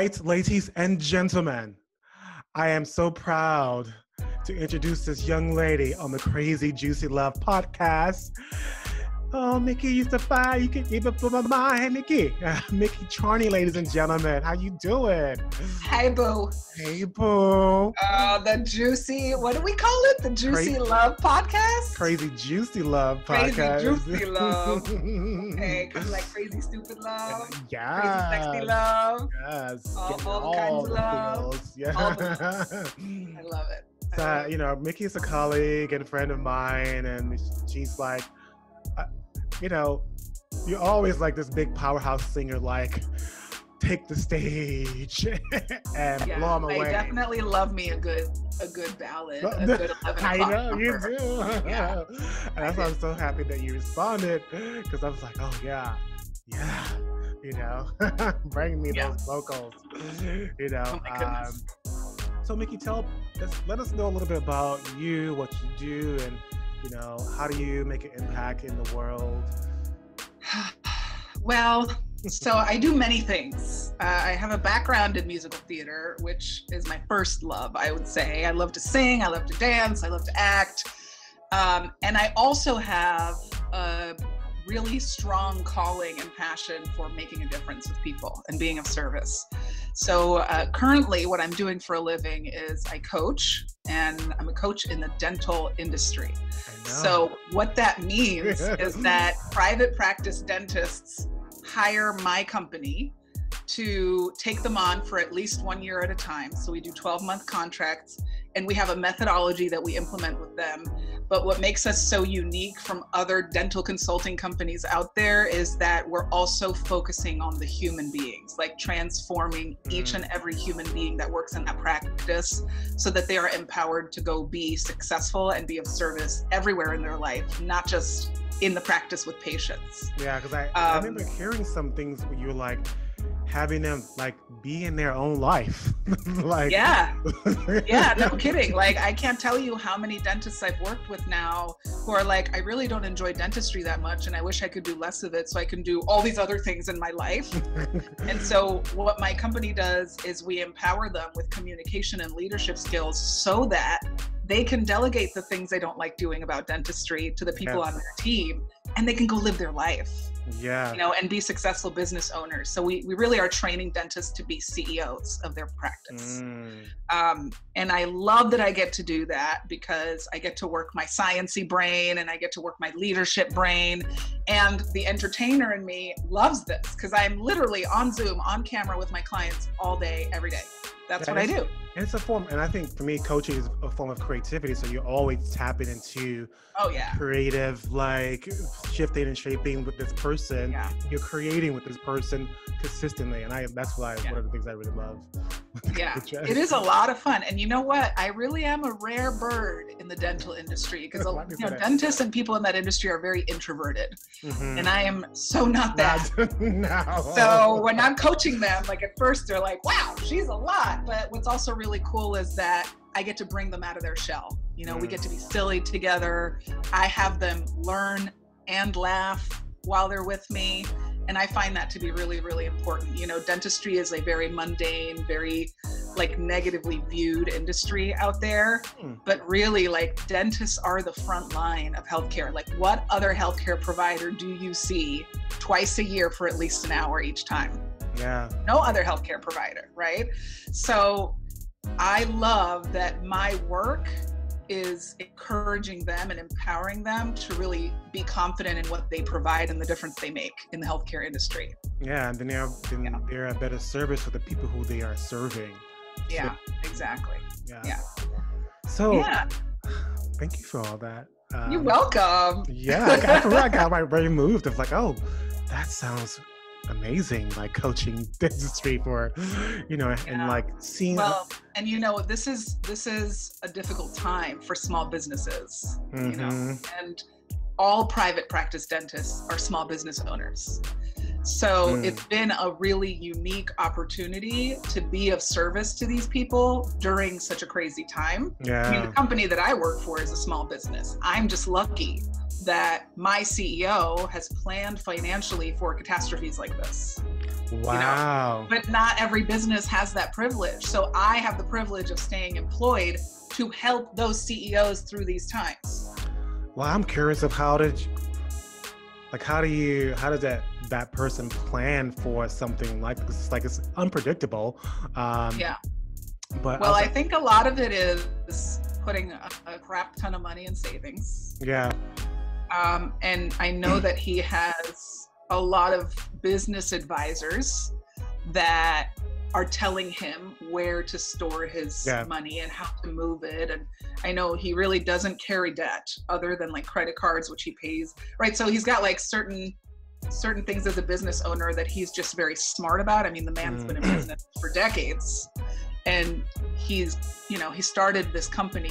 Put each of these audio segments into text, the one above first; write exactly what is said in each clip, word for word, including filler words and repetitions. right, ladies and gentlemen, I am so proud to introduce this young lady on the Crazy Juicy Love podcast. Oh, Micky, you to fire, you can keep it for my mind. Hey, Micky. Uh, Micky Chorny, ladies and gentlemen. How you doing? Hey, boo. Hey, boo. Uh, the juicy, what do we call it? The Juicy Crazy, Love Podcast? Crazy Juicy Love Podcast. Crazy Juicy Love. Okay, kind of like Crazy Stupid Love. Yeah. Crazy Sexy Love. Yes. All, all, all kinds of love. Yeah. All the I love it. So, uh, you know, Micky's a colleague and a friend of mine, and she's like, you know, you're always like this big powerhouse singer, like, take the stage and yeah, blow them away. I definitely love me a good, a good ballad. A good I know, number. You do. Yeah. And that's why I'm so happy that you responded, because I was like, oh, yeah, yeah, you know, bring me yeah. those vocals, you know. Oh um, so, Micky, tell us, let us know a little bit about you, what you do, and you know, how do you make an impact in the world? Well, so I do many things. Uh, I have a background in musical theater, which is my first love, I would say. I love to sing, I love to dance, I love to act. Um, and I also have a really strong calling and passion for making a difference with people and being of service. So uh, currently what I'm doing for a living is I coach, and I'm a coach in the dental industry. So what that means is that private practice dentists hire my company to take them on for at least one year at a time. So we do twelve month contracts, and we have a methodology that we implement with them. But what makes us so unique from other dental consulting companies out there is that we're also focusing on the human beings, like transforming mm. each and every human being that works in that practice so that they are empowered to go be successful and be of service everywhere in their life, not just in the practice with patients. Yeah, because I, um, I remember hearing some things where you're like, having them like be in their own life. Like yeah, yeah, no kidding. Like, I can't tell you how many dentists I've worked with now who are like, I really don't enjoy dentistry that much, and I wish I could do less of it so I can do all these other things in my life. And so what my company does is we empower them with communication and leadership skills so that they can delegate the things they don't like doing about dentistry to the people yes. on their team, and they can go live their life. Yeah. You know, and be successful business owners. So we, we really are training dentists to be C E Os of their practice. Mm. Um, and I love that I get to do that, because I get to work my sciencey brain, and I get to work my leadership brain, and the entertainer in me loves this, because I'm literally on Zoom, on camera with my clients all day, every day. That's that what is, I do. And it's a form, and I think for me, coaching is a form of creativity. So you're always tapping into oh, yeah. creative, like shifting and shaping with this person. Yeah. You're creating with this person consistently. And I that's why yeah. one of the things I really love. Yeah, it is a lot of fun. And you know what? I really am a rare bird in the dental industry, because you know, dentists and people in that industry are very introverted. Mm-hmm. And I am so not that. Not, no. So when I'm coaching them, like at first they're like, wow, she's a lot. But what's also really cool is that I get to bring them out of their shell. You know, mm. we get to be silly together. I have them learn and laugh while they're with me. And I find that to be really, really important. You know, dentistry is a very mundane, very like negatively viewed industry out there. Mm. But really, like, dentists are the front line of healthcare. Like, what other healthcare provider do you see twice a year for at least an hour each time? Yeah. No other healthcare provider, right? So I love that my work is encouraging them and empowering them to really be confident in what they provide and the difference they make in the healthcare industry. Yeah, and then they're, then yeah. they're a better service for the people who they are serving. Yeah, so, exactly. Yeah. yeah. So yeah. thank you for all that. Um, You're welcome. Yeah, I forgot I got my brain moved. I was like, oh, that sounds amazing, like coaching dentistry for, you know, yeah. and like seeing. Well, and you know, this is this is a difficult time for small businesses, mm-hmm. you know, and all private practice dentists are small business owners. So mm. it's been a really unique opportunity to be of service to these people during such a crazy time. Yeah. I mean, the company that I work for is a small business. I'm just lucky that my C E O has planned financially for catastrophes like this. Wow. You know? But not every business has that privilege. So I have the privilege of staying employed to help those C E Os through these times. Well, I'm curious of how did, like, how do you, how does that, that person plan for something like this? Like, it's unpredictable. Um, yeah. But well, also, I think a lot of it is putting a, a crap ton of money in savings. Yeah. Um, and I know that he has a lot of business advisors that are telling him where to store his yeah. money and how to move it. And I know he really doesn't carry debt other than like credit cards, which he pays, right? So he's got like certain certain things as a business owner that he's just very smart about. I mean, the man's mm. been in business for decades, and he's, you know, he started this company,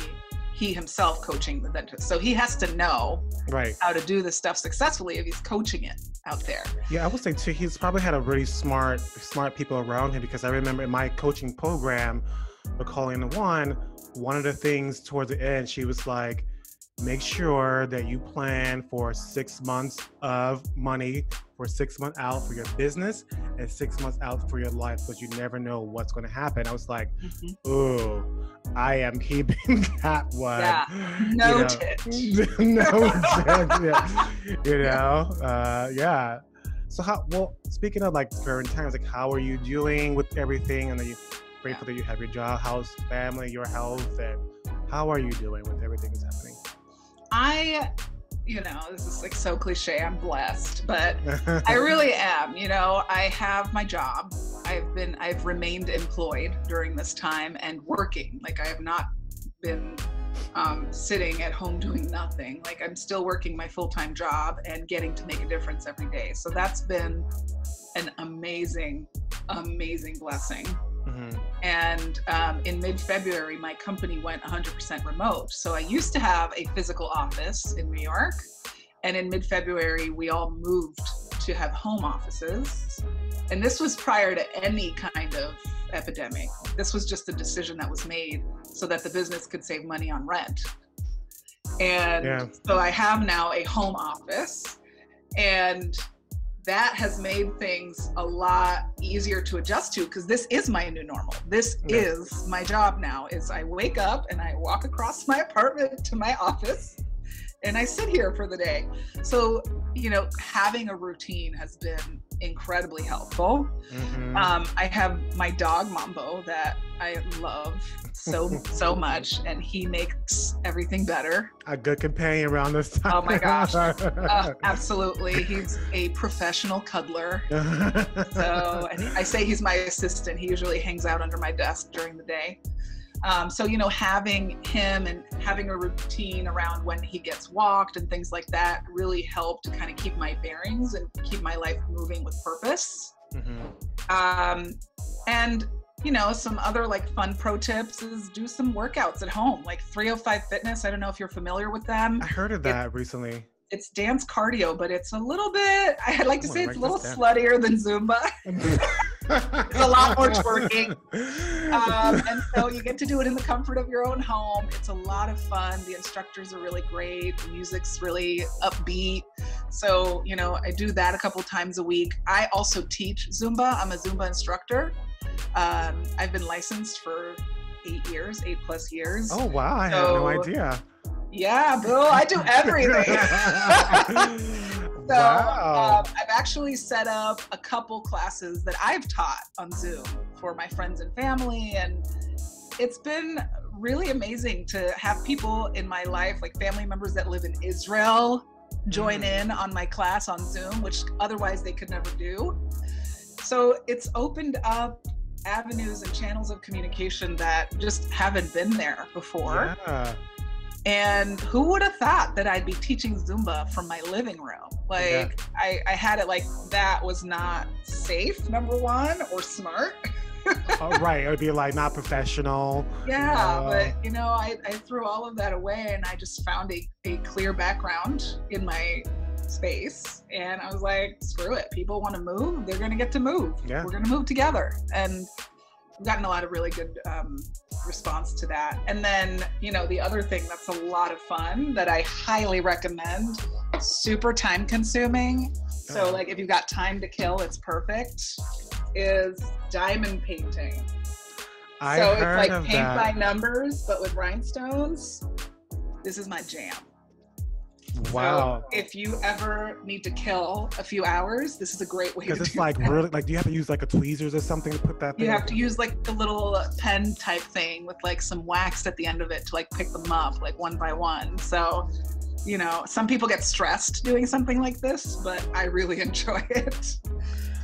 he himself coaching the dentist. So he has to know right. how to do this stuff successfully if he's coaching it out there. Yeah, I would say too, he's probably had a really smart, smart people around him, because I remember in my coaching program, Calling the One, one of the things towards the end, she was like, make sure that you plan for six months of money, for six months out for your business, and six months out for your life, because you never know what's going to happen. I was like, mm-hmm. ooh, I am keeping that one. Yeah. No tip. No tip. You know, uh, yeah. So how, well, speaking of like current times, like how are you dealing with everything? And then you're grateful yeah. that you have your job, house, family, your health, and how are you doing with everything that's happening? I, you know, this is like so cliche, I'm blessed, but I really am, you know, I have my job. I've been, I've remained employed during this time and working. Like I have not been um, sitting at home doing nothing. Like I'm still working my full-time job and getting to make a difference every day. So that's been an amazing, amazing blessing. Mm-hmm. And um, in mid-February, my company went one hundred percent remote. So I used to have a physical office in New York. And in mid-February, we all moved to have home offices. And this was prior to any kind of epidemic. This was just a decision that was made so that the business could save money on rent. And yeah. so I have now a home office. And that has made things a lot easier to adjust to, because this is my new normal. This is my job now, is I wake up and I walk across my apartment to my office and I sit here for the day. So, you know, having a routine has been incredibly helpful. Mm-hmm. Um, I have my dog Mambo that I love so, so much, and he makes everything better. A good companion around this time. Oh my gosh, uh, absolutely. He's a professional cuddler. So and I say he's my assistant. He usually hangs out under my desk during the day. Um, so, you know, having him and having a routine around when he gets walked and things like that really helped to kind of keep my bearings and keep my life moving with purpose. Mm-hmm. Um, and, you know, some other like fun pro tips is do some workouts at home, like three oh five Fitness. I don't know if you're familiar with them. I heard of that it, recently. It's dance cardio, but it's a little bit, I'd like to say it's a little sluttier than Zumba. It's a lot more twerking. Um, and so you get to do it in the comfort of your own home. It's a lot of fun. The instructors are really great. The music's really upbeat. So, you know, I do that a couple times a week. I also teach Zumba. I'm a Zumba instructor. Um, I've been licensed for eight years, eight plus years. Oh, wow. I so, had no idea. Yeah, boo. I do everything. So wow. um, I've actually set up a couple classes that I've taught on Zoom for my friends and family. And it's been really amazing to have people in my life, like family members that live in Israel, join mm. in on my class on Zoom, which otherwise they could never do. So it's opened up avenues and channels of communication that just haven't been there before. Yeah. And who would have thought that I'd be teaching Zumba from my living room? Like, yeah. I, I had it like, that was not safe, number one, or smart. Oh, right, it would be like not professional. Yeah, uh, but you know, I, I threw all of that away and I just found a, a clear background in my space. And I was like, screw it, people want to move, they're going to get to move. Yeah. We're going to move together. And I've gotten a lot of really good um, response to that. And then, you know, the other thing that's a lot of fun that I highly recommend, super time consuming. So like if you've got time to kill, it's perfect. is diamond painting. I so heard it's like of paint that. by numbers, but with rhinestones. This is my jam. Wow. So if you ever need to kill a few hours, this is a great way to do it. Because it's like that. really, like, do you have to use like a tweezers or something to put that thing? You have to use like the little pen type thing with like some wax at the end of it to like pick them up, like one by one. So, you know, some people get stressed doing something like this, but I really enjoy it.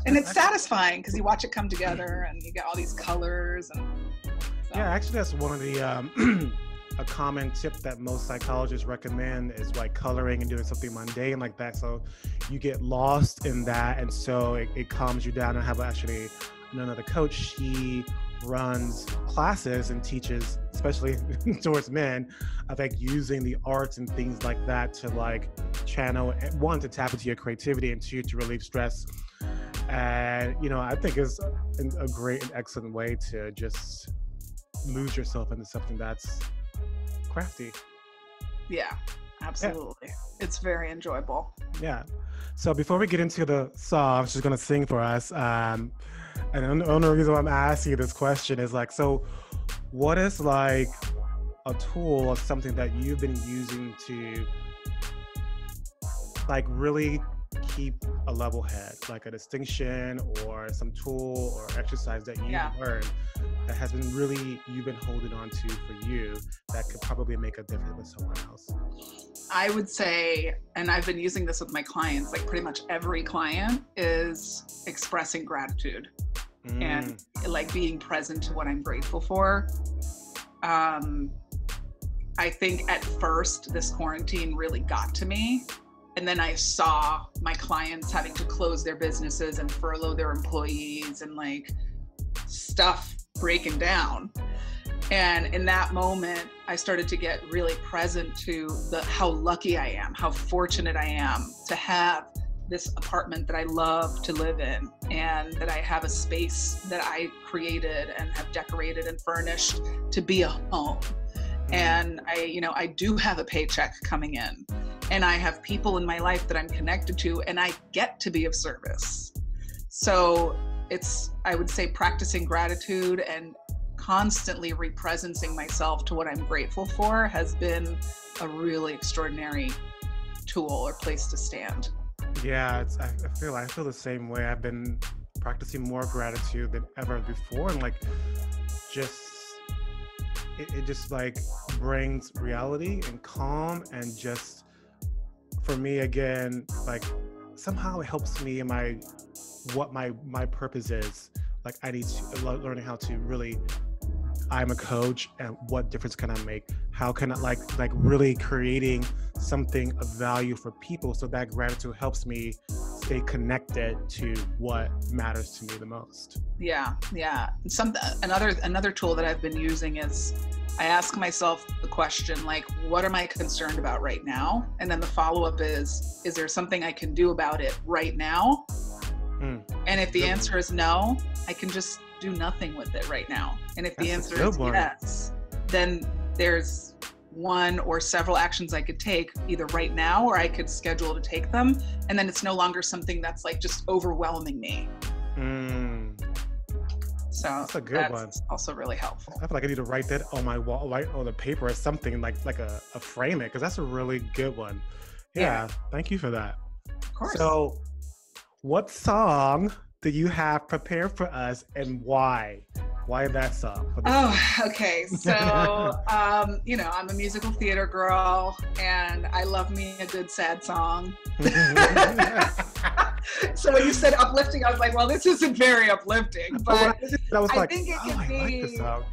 And it's satisfying because you watch it come together and you get all these colors. And so. Yeah, actually that's one of the, um, a common tip that most psychologists recommend is like coloring and doing something mundane like that. So you get lost in that, and so it, it calms you down. And have actually another coach, she runs classes and teaches, especially towards men, of like using the arts and things like that to like channel, one, to tap into your creativity, and two, to relieve stress. And, you know, I think it's a great and excellent way to just lose yourself into something that's crafty. Yeah, absolutely. Yeah. It's very enjoyable. Yeah. So before we get into the song, she's going to sing for us. Um, and the only reason why I'm asking you this question is like, so what is like a tool or something that you've been using to like really keep a level head, like a distinction or some tool or exercise that you yeah. learned that has been really, you've been holding on to for you that could probably make a difference with someone else? I would say, and I've been using this with my clients, like pretty much every client, is expressing gratitude mm. and like being present to what I'm grateful for. Um, I think at first this quarantine really got to me. And then I saw my clients having to close their businesses and furlough their employees and like stuff breaking down. And in that moment, I started to get really present to the, how lucky I am, how fortunate I am to have this apartment that I love to live in, and that I have a space that I created and have decorated and furnished to be a home. And I, you know, I do have a paycheck coming in, and I have people in my life that I'm connected to, and I get to be of service. So it's, I would say, practicing gratitude and constantly represencing myself to what I'm grateful for has been a really extraordinary tool or place to stand. Yeah, it's, I feel, I feel the same way. I've been practicing more gratitude than ever before, and like just It, it just like brings reality and calm, and just for me again, like somehow it helps me in my what my my purpose is. Like I need to learning how to really, I'm a coach, and what difference can I make? How can I like like really creating something of value for people? So that gratitude helps me stay connected to what matters to me the most. Yeah, yeah. Some another another tool that I've been using is I ask myself the question, like, what am I concerned about right now? And then the follow-up is, is there something I can do about it right now? Mm, and if the answer one. is no, I can just do nothing with it right now. And if that's the answer is one. yes, then there's one or several actions I could take either right now, or I could schedule to take them. And then it's no longer something that's like just overwhelming me. Mm. So that's a good that's one. Also really helpful. I feel like I need to write that on my wall, right on the paper or something, like like a, a frame it, because that's a really good one. Yeah, yeah. Thank you for that. Of course. So what song do you have prepared for us, and why? Why that song? Oh, okay. So, um, you know, I'm a musical theater girl, and I love me a good sad song. So you said uplifting. I was like, well, this isn't very uplifting, but I, was like, I think it can oh, be. I like this song.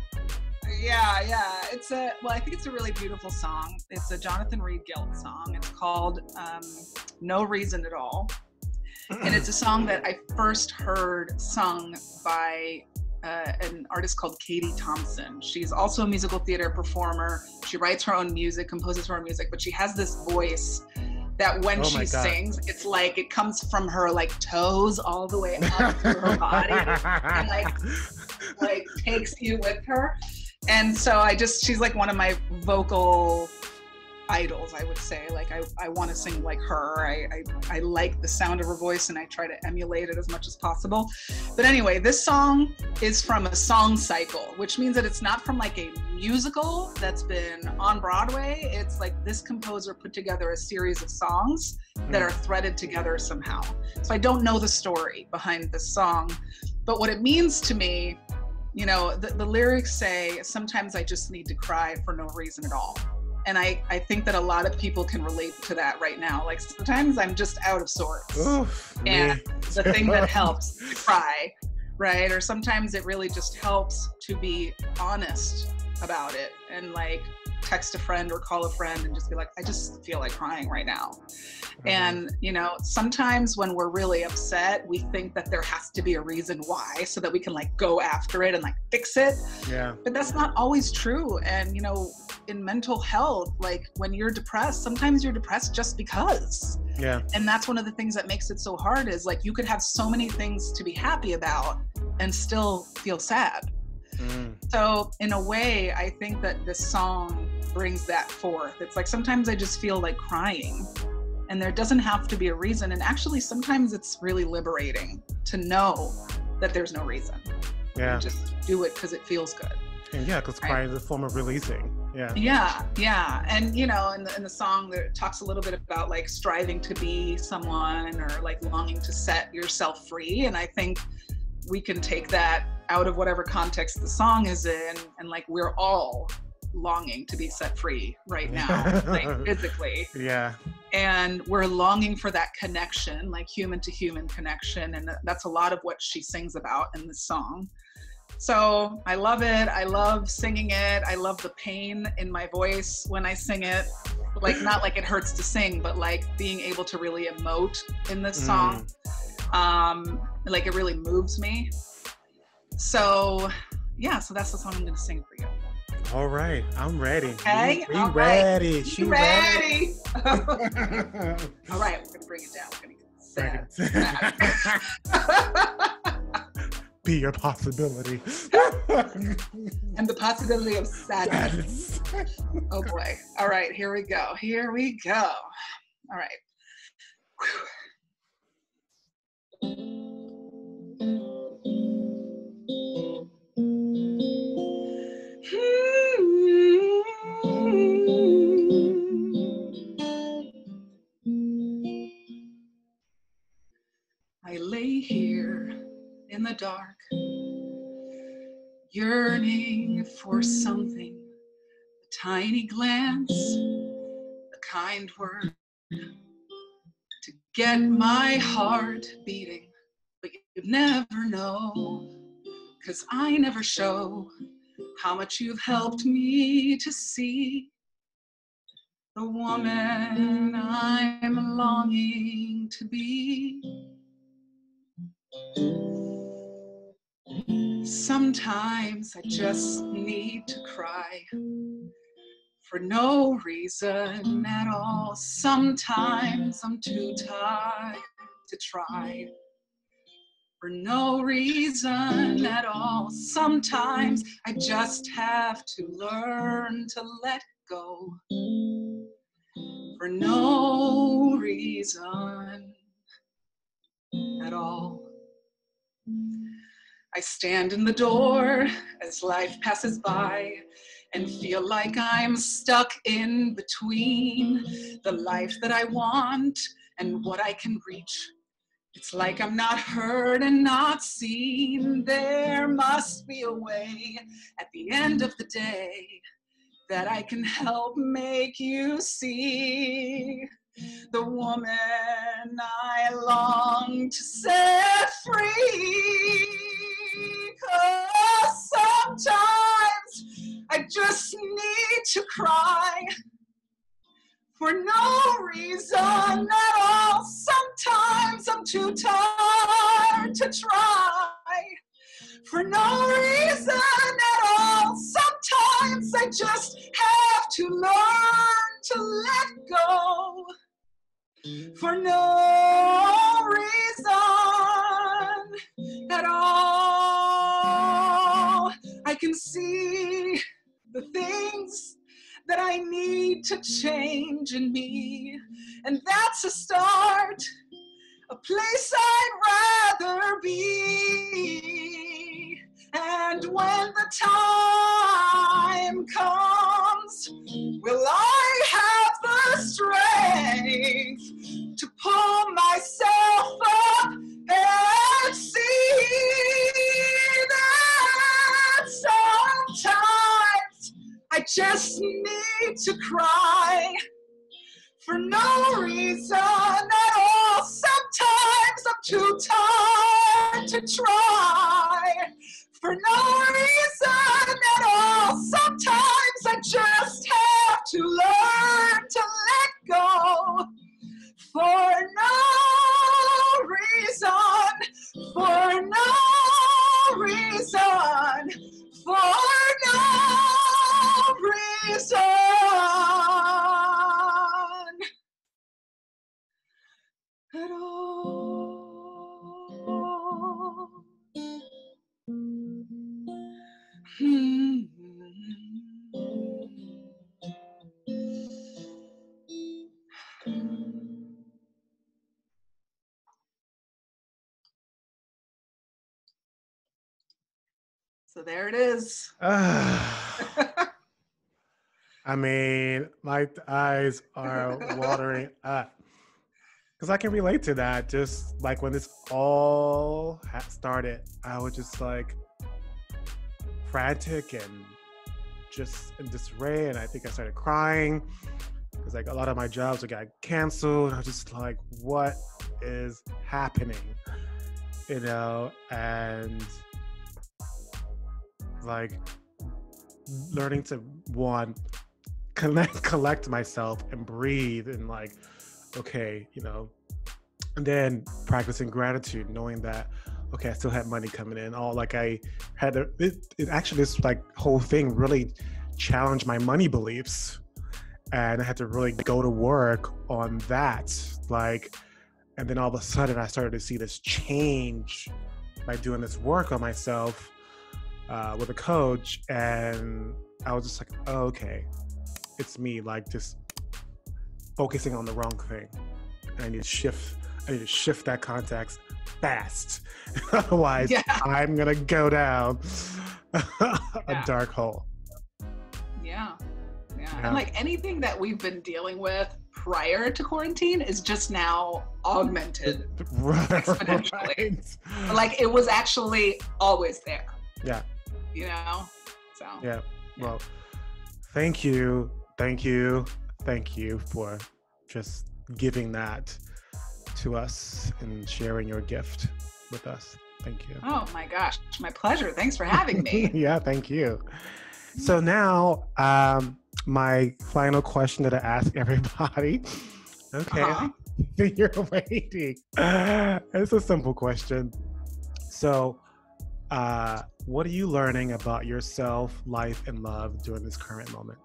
Yeah, yeah. It's a well. I think it's a really beautiful song. It's a Jonathan Reed Gilt song. It's called um, "No Reason at All," and it's a song that I first heard sung by Uh, an artist called Katie Thompson. She's also a musical theater performer. She writes her own music, composes her own music, but she has this voice that when oh she sings, it's like it comes from her like toes all the way up to her body and like, like takes you with her. And so I just, she's like one of my vocal idols, I would say. Like, I, I want to sing like her. I, I, I like the sound of her voice, and I try to emulate it as much as possible. But anyway, this song is from a song cycle, which means that it's not from like a musical that's been on Broadway. It's like this composer put together a series of songs that are threaded together somehow. So I don't know the story behind this song, but what it means to me, you know, the, the lyrics say, sometimes I just need to cry for no reason at all. And I, I think that a lot of people can relate to that right now. Like, sometimes I'm just out of sorts. Oof, and me. The thing that helps to cry, right? Or sometimes it really just helps to be honest about it and like text a friend or call a friend and just be like, I just feel like crying right now. Mm-hmm. And, you know, sometimes when we're really upset, we think that there has to be a reason why, so that we can like go after it and like fix it. Yeah. But that's not always true. And, you know, in mental health, like when you're depressed, sometimes you're depressed just because. Yeah. And that's one of the things that makes it so hard, is like you could have so many things to be happy about and still feel sad. Mm. So in a way, I think that this song brings that forth. It's like, sometimes I just feel like crying, and there doesn't have to be a reason. And actually, sometimes it's really liberating to know that there's no reason. Yeah. You just do it because it feels good. And yeah, because crying is a form of releasing. Yeah. Yeah, yeah. And, you know, in the, in the song, there, it talks a little bit about like striving to be someone, or like longing to set yourself free. And I think we can take that out of whatever context the song is in, and like we're all longing to be set free right now, like physically. Yeah. And we're longing for that connection, like human to human connection, and that's a lot of what she sings about in this song. So I love it. I love singing it. I love the pain in my voice when I sing it. Like, not like it hurts to sing, but like being able to really emote in this mm. song. Um, like it really moves me. So yeah, so that's the song I'm gonna sing for you. All right, I'm ready. Okay, we, we ready. Right. She ready. ready. All right, we're gonna bring it down. We're gonna get sad. sad. Be your possibility. And the possibility of sadness. sadness. Oh boy. All right, here we go. Here we go. All right. Whew. I lay here in the dark, yearning for something, a tiny glance, a kind word, to get my heart beating. But you'd never know, 'cause I never show how much you've helped me to see the woman I'm longing to be. Sometimes I just need to cry for no reason at all. Sometimes I'm too tired to try for no reason at all. Sometimes I just have to learn to let go for no reason at all. I stand in the door as life passes by and feel like I'm stuck in between the life that I want and what I can reach. It's like I'm not heard and not seen. There must be a way at the end of the day that I can help make you see the woman I long to set free. 'Cause sometimes I just need to cry for no reason at all. Sometimes I'm too tired to try for no reason at all. Sometimes I just have to learn to let go for no reason at all. I can see the things that I need to change in me, and that's a start, a place I'd rather be. And when the time comes, will I have the strength to pull myself up and see that sometimes I just need to cry for no reason at all. Sometimes I'm too tired to try for no reason at all. Sometimes I just have to learn to let go for no reason, for no reason, for no reason at all. Hmm. So there it is. I mean, my eyes are watering up because I can relate to that. Just like when this all started, I was just like frantic and just in disarray, and I think I started crying because like a lot of my jobs got canceled. I was just like, what is happening, you know? And like learning to one connect collect myself and breathe, and like, okay, you know, and then practicing gratitude, knowing that okay, I still had money coming in. Oh, like I had, a, it, it actually, this like whole thing really challenged my money beliefs. And I had to really go to work on that. Like, and then all of a sudden I started to see this change by doing this work on myself uh, with a coach. And I was just like, oh, okay, it's me, like just focusing on the wrong thing. And I need to shift, I need to shift that context fast. Otherwise, yeah. I'm gonna go down a yeah. dark hole. Yeah. yeah, yeah. And like anything that we've been dealing with prior to quarantine is just now augmented right. exponentially. Right. Like it was actually always there. Yeah. You know. So. Yeah. yeah. Well, thank you, thank you, thank you for just giving that to us and sharing your gift with us. Thank you. Oh my gosh, my pleasure. Thanks for having me. Yeah, thank you. So now, um, my final question that I ask everybody. Okay, uh-huh. You're waiting. It's a simple question. So, uh, what are you learning about yourself, life, and love during this current moment?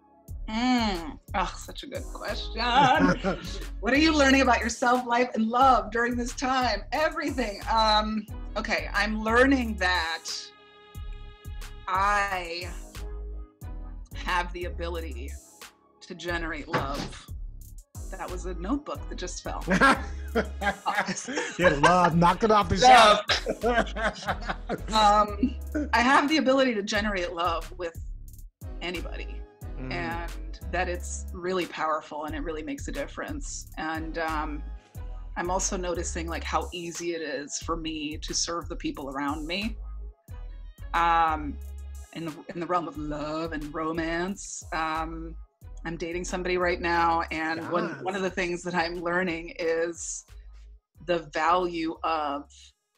Mm. Oh, such a good question. What are you learning about yourself, life, and love during this time? Everything. Um, okay, I'm learning that I have the ability to generate love. That was a notebook that just fell. Yeah, love, knock it off the shelf. um, I have the ability to generate love with anybody. Mm. And that it's really powerful and it really makes a difference. And um, I'm also noticing like how easy it is for me to serve the people around me um, in the, in the realm of love and romance. Um, I'm dating somebody right now, and yes. one, one of the things that I'm learning is the value of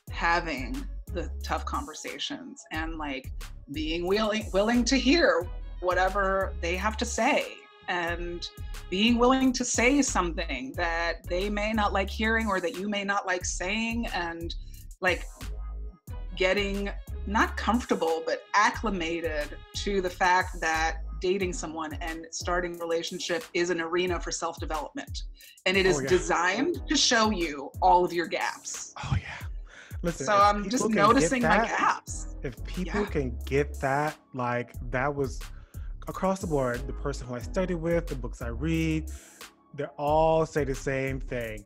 having the tough conversations and like being willing, willing to hear whatever they have to say, and being willing to say something that they may not like hearing or that you may not like saying, and like getting not comfortable but acclimated to the fact that dating someone and starting a relationship is an arena for self-development, and it is oh, yeah. designed to show you all of your gaps. Oh yeah. Listen, so I'm just noticing that, my gaps. If people yeah. can get that, like that was across the board, the person who I study with, the books I read, they all say the same thing.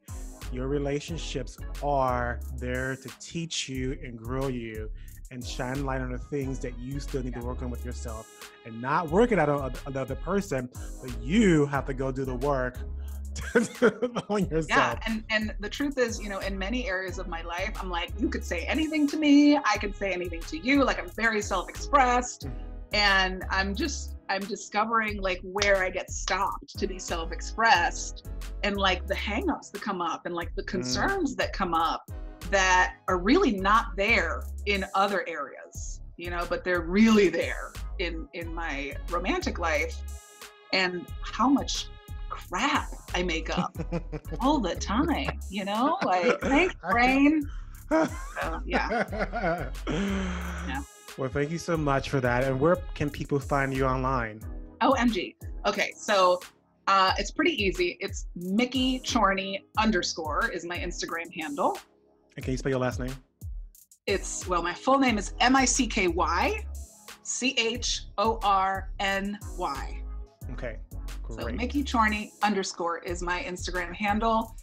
Your relationships are there to teach you and grow you and shine light on the things that you still need yeah. to work on with yourself, and not work it out on another person, but you have to go do the work on yourself. Yeah, and, and the truth is, you know, in many areas of my life, I'm like, you could say anything to me, I could say anything to you, like I'm very self-expressed. And I'm just, I'm discovering like where I get stopped to be self-expressed, and like the hangups that come up, and like the concerns mm. that come up that are really not there in other areas, you know, but they're really there in, in my romantic life, and how much crap I make up all the time, you know, like, thanks brain. So, yeah. yeah. Well, thank you so much for that. And where can people find you online? O M G. Okay, so uh, it's pretty easy. It's Micky Chorny underscore is my Instagram handle. And can you spell your last name? It's, well, my full name is M I C K Y C H O R N Y. Okay, great. So Micky Chorny underscore is my Instagram handle.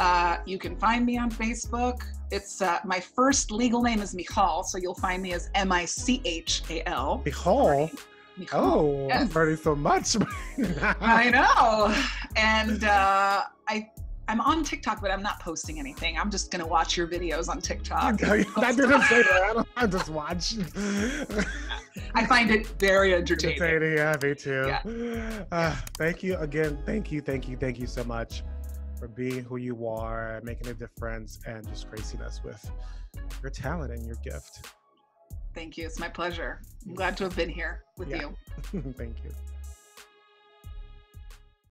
Uh, you can find me on Facebook. It's uh, my first legal name is Michal, so you'll find me as M I C H A L. Michal? Michal. Oh, yes. I've learned so much. I know. And uh, I, I'm on TikTok, but I'm not posting anything. I'm just going to watch your videos on TikTok. I didn't say that. I, don't, I just watch. I find it very entertaining. entertaining yeah, me too. Yeah. Uh, thank you again. Thank you, thank you, thank you so much for being who you are, making a difference, and just gracing us with your talent and your gift. Thank you. It's my pleasure. I'm glad to have been here with yeah. you. Thank you.